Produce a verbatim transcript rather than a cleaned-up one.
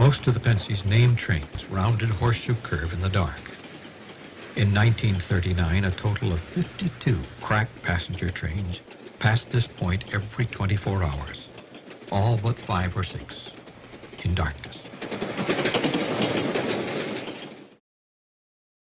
Most of the Pensy's named trains rounded Horseshoe Curve in the dark. In nineteen thirty-nine, a total of fifty-two crack passenger trains passed this point every twenty-four hours, all but five or six in darkness.